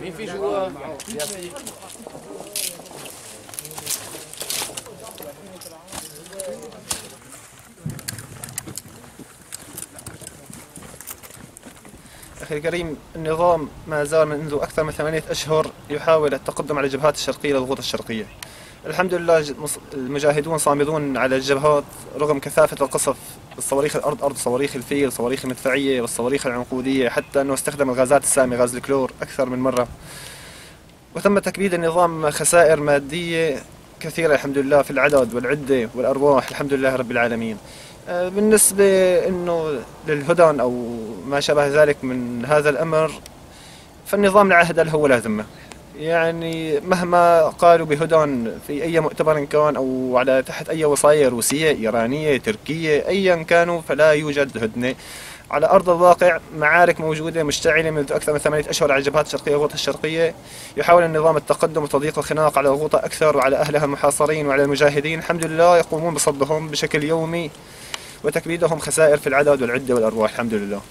مين في جوا؟ أخي الكريم، النظام ما زال منذ أكثر من 8 أشهر يحاول التقدم على الجبهات الشرقية للغوطة الشرقية. الحمد لله المجاهدون صامدون على الجبهات رغم كثافة القصف، الصواريخ الأرض، صواريخ الفيل، الصواريخ المدفعية والصواريخ العنقودية، حتى أنه استخدم الغازات السامة غاز الكلور أكثر من مرة. وتم تكبيد النظام خسائر مادية كثيرة الحمد لله في العدد والعدة والأرواح، الحمد لله رب العالمين. بالنسبة أنه للهدن أو ما شابه ذلك من هذا الأمر، فالنظام لا عهد له ولا ذمة، يعني مهما قالوا بهدن في أي مؤتمر كان أو على تحت أي وصاية روسية إيرانية تركية أيا كانوا، فلا يوجد هدنة. على أرض الواقع معارك موجودة مشتعلة منذ أكثر من 8 أشهر على الجبهات الشرقية والغوطة الشرقية. يحاول النظام التقدم وتضييق الخناق على الغوطة أكثر وعلى أهلها المحاصرين وعلى المجاهدين، الحمد لله يقومون بصدهم بشكل يومي وتكبيدهم خسائر في العدد والعدة والأرواح الحمد لله.